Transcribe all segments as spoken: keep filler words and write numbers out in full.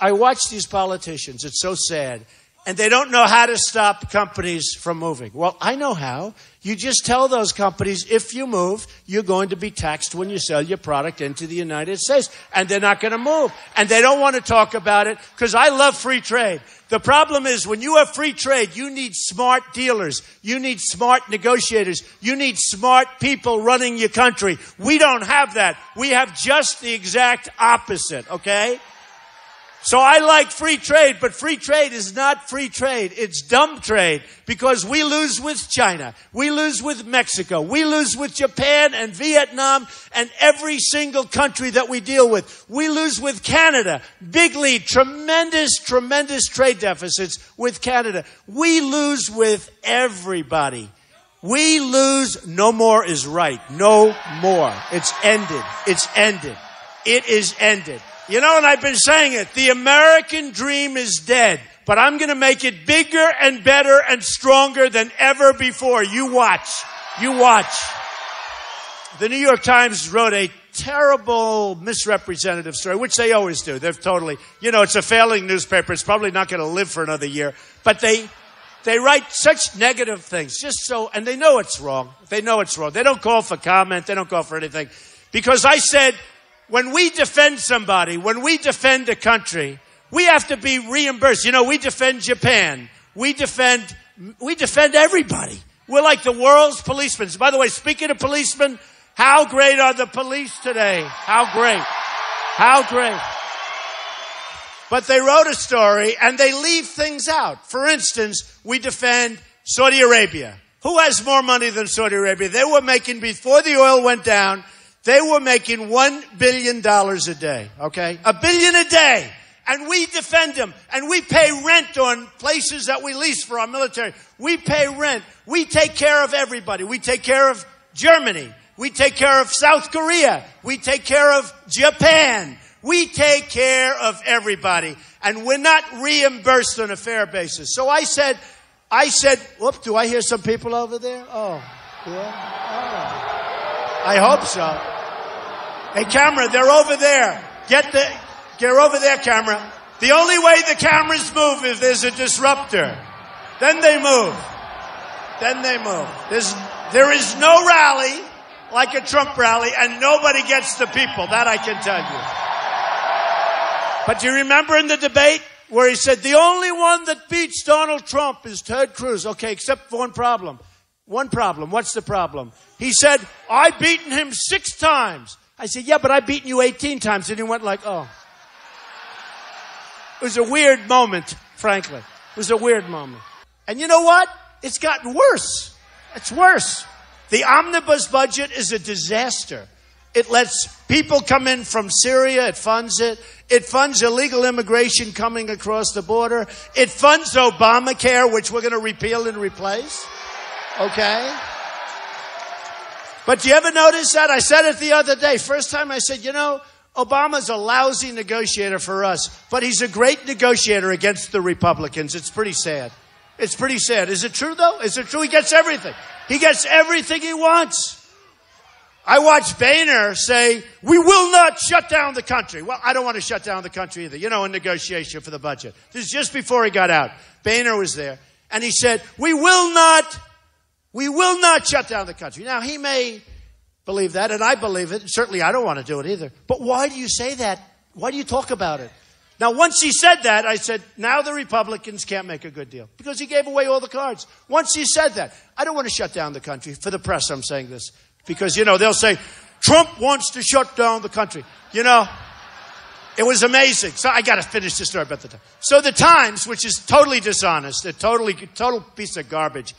I watch these politicians. It's so sad. And they don't know how to stop companies from moving. Well, I know how. You just tell those companies, if you move, you're going to be taxed when you sell your product into the United States. And they're not going to move. And they don't want to talk about it because I love free trade. The problem is when you have free trade, you need smart dealers. You need smart negotiators. You need smart people running your country. We don't have that. We have just the exact opposite, okay? So I like free trade, but free trade is not free trade. It's dumb trade because we lose with China. We lose with Mexico. We lose with Japan and Vietnam and every single country that we deal with. We lose with Canada. Big lead, tremendous, tremendous trade deficits with Canada. We lose with everybody. We lose. No more is right. No more. It's ended. It's ended. It is ended. You know, and I've been saying it, the American dream is dead, but I'm going to make it bigger and better and stronger than ever before. You watch. You watch. The New York Times wrote a terrible misrepresentative story, which they always do. They've totally, you know, it's a failing newspaper. It's probably not going to live for another year, but they, they write such negative things just so, and they know it's wrong. They know it's wrong. They don't call for comment. They don't call for anything because I said, when we defend somebody, when we defend a country, we have to be reimbursed. You know, we defend Japan. We defend, we defend everybody. We're like the world's policemen. By the way, speaking of policemen, how great are the police today? How great. How great. But they wrote a story and they leave things out. For instance, we defend Saudi Arabia. Who has more money than Saudi Arabia? They were making, before the oil went down, they were making one billion dollars a day, okay? A billion a day. And we defend them. And we pay rent on places that we lease for our military. We pay rent. We take care of everybody. We take care of Germany. We take care of South Korea. We take care of Japan. We take care of everybody. And we're not reimbursed on a fair basis. So I said, I said, whoop, do I hear some people over there? Oh, yeah. Oh. I hope so. Hey, camera, they're over there. Get the, get over there, camera. The only way the cameras move is there's a disruptor. Then they move. Then they move. There's, there is no rally like a Trump rally, and nobody gets the people. That I can tell you. But you remember in the debate where he said, the only one that beats Donald Trump is Ted Cruz. Okay, except for one problem. One problem. What's the problem? He said, I've beaten him six times. I said, yeah, but I've beaten you eighteen times. And he went like, oh. It was a weird moment, frankly. It was a weird moment. And you know what? It's gotten worse. It's worse. The omnibus budget is a disaster. It lets people come in from Syria. It funds it. It funds illegal immigration coming across the border. It funds Obamacare, which we're going to repeal and replace. Okay? But do you ever notice that? I said it the other day. First time I said, you know, Obama's a lousy negotiator for us, but he's a great negotiator against the Republicans. It's pretty sad. It's pretty sad. Is it true, though? Is it true? He gets everything. He gets everything he wants. I watched Boehner say, we will not shut down the country. Well, I don't want to shut down the country either, you know, in negotiation for the budget. This is just before he got out. Boehner was there, and he said, we will not... We will not shut down the country. Now, he may believe that, and I believe it. Certainly, I don't want to do it either. But why do you say that? Why do you talk about it? Now, once he said that, I said, now the Republicans can't make a good deal because he gave away all the cards. Once he said that, I don't want to shut down the country. For the press, I'm saying this because, you know, they'll say, Trump wants to shut down the country. You know, it was amazing. So I got to finish this story about the time. So the Times, which is totally dishonest, a totally, total piece of garbage,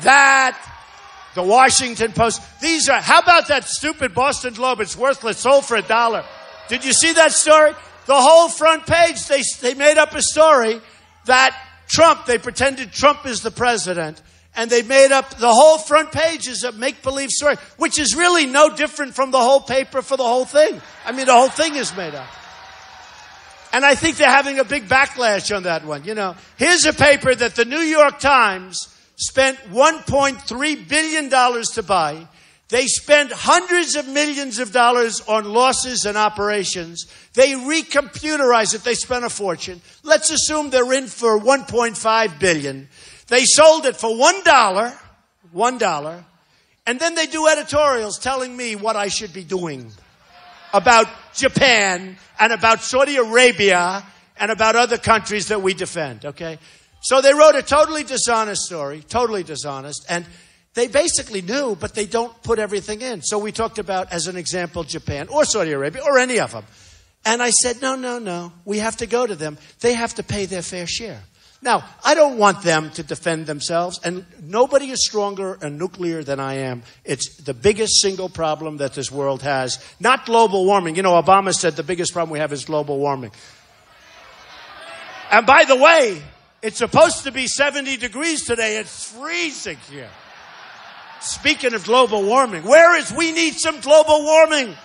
that, the Washington Post. These are, how about that stupid Boston Globe? It's worthless, sold for a dollar. Did you see that story? The whole front page, they, they made up a story that Trump, they pretended Trump is the president, and they made up, the whole front page is a make-believe story, which is really no different from the whole paper for the whole thing. I mean, the whole thing is made up. And I think they're having a big backlash on that one, you know. Here's a paper that the New York Times spent one point three billion dollars to buy. They spent hundreds of millions of dollars on losses and operations. They recomputerize it. They spent a fortune. Let's assume they're in for one point five billion dollars. They sold it for one dollar, one dollar, and then they do editorials telling me what I should be doing about Japan and about Saudi Arabia and about other countries that we defend, okay? So they wrote a totally dishonest story, totally dishonest, and they basically knew, but they don't put everything in. So we talked about, as an example, Japan or Saudi Arabia or any of them. And I said, no, no, no, we have to go to them. They have to pay their fair share. Now, I don't want them to defend themselves, and nobody is stronger and nuclear than I am. It's the biggest single problem that this world has, not global warming. You know, Obama said the biggest problem we have is global warming. And by the way, it's supposed to be seventy degrees today. It's freezing here. Speaking of global warming, where is we need some global warming?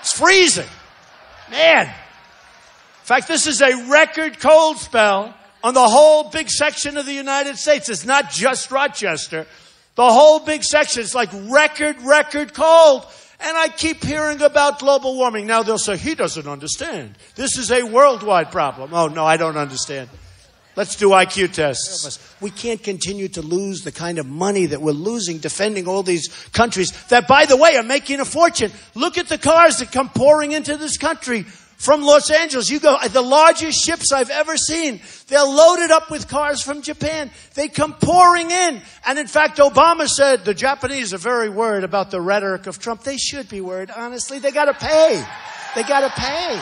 It's freezing. Man. In fact, this is a record cold spell on the whole big section of the United States. It's not just Rochester. The whole big section is like record, record cold. And I keep hearing about global warming. Now they'll say, he doesn't understand. This is a worldwide problem. Oh, no, I don't understand. Let's do I Q tests. We can't continue to lose the kind of money that we're losing defending all these countries that, by the way, are making a fortune. Look at the cars that come pouring into this country. From Los Angeles, you go, the largest ships I've ever seen. They're loaded up with cars from Japan. They come pouring in. And in fact, Obama said the Japanese are very worried about the rhetoric of Trump. They should be worried, honestly. They got to pay. They got to pay.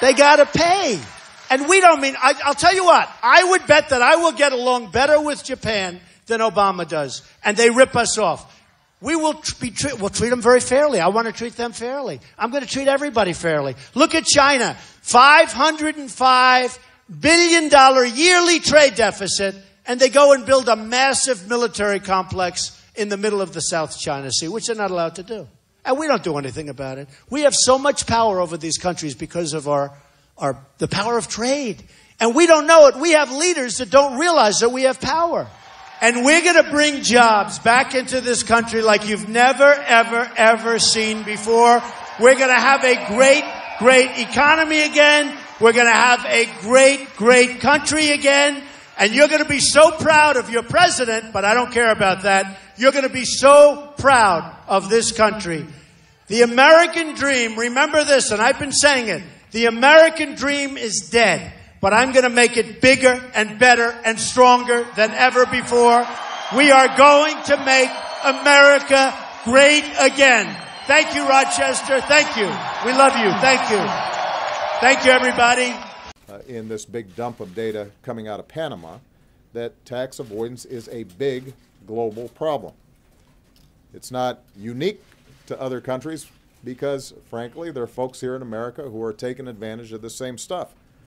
They got to pay. And we don't mean, I, I'll tell you what, I would bet that I will get along better with Japan than Obama does. And they rip us off. We will be treat, we'll treat them very fairly. I want to treat them fairly. I'm going to treat everybody fairly. Look at China. five hundred five billion dollars yearly trade deficit, and they go and build a massive military complex in the middle of the South China Sea, which they're not allowed to do. And we don't do anything about it. We have so much power over these countries because of our, our the power of trade. And we don't know it. We have leaders that don't realize that we have power. And we're going to bring jobs back into this country like you've never, ever, ever seen before. We're going to have a great, great economy again. We're going to have a great, great country again. And you're going to be so proud of your president, but I don't care about that. You're going to be so proud of this country. The American dream, remember this, and I've been saying it, the American dream is dead. But I'm going to make it bigger and better and stronger than ever before. We are going to make America great again. Thank you, Rochester. Thank you. We love you. Thank you. Thank you, everybody. Uh, in this big dump of data coming out of Panama, that tax avoidance is a big global problem. It's not unique to other countries because, frankly, there are folks here in America who are taking advantage of the same stuff.